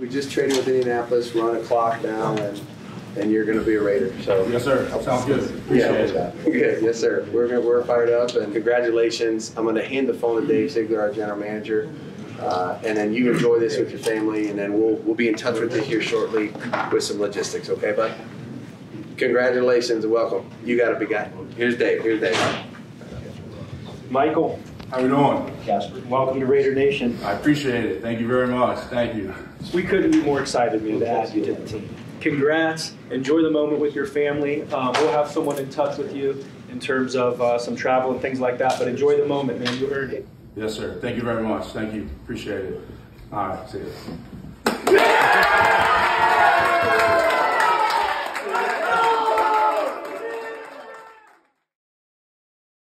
we just traded with Indianapolis. We're on a clock now, and you're going to be a Raider. So yes, sir. Sounds good. Appreciate it. Good. Yes, sir. We're fired up, and congratulations. I'm going to hand the phone to Dave Ziegler, our general manager. And then you enjoy this with your family, and then we'll be in touch with you here shortly with some logistics, okay, bud? Congratulations and welcome. You got to be got. Here's Dave. Here's Dave. Michael, how we doing? Casper, welcome to Raider Nation. I appreciate it. Thank you very much. Thank you. We couldn't be more excited to add you to the team. Congrats. Enjoy the moment with your family. We'll have someone in touch with you in terms of some travel and things like that. But enjoy the moment, man. You earned it. Yes, sir. Thank you very much. Thank you. Appreciate it. All right. See you. Yeah!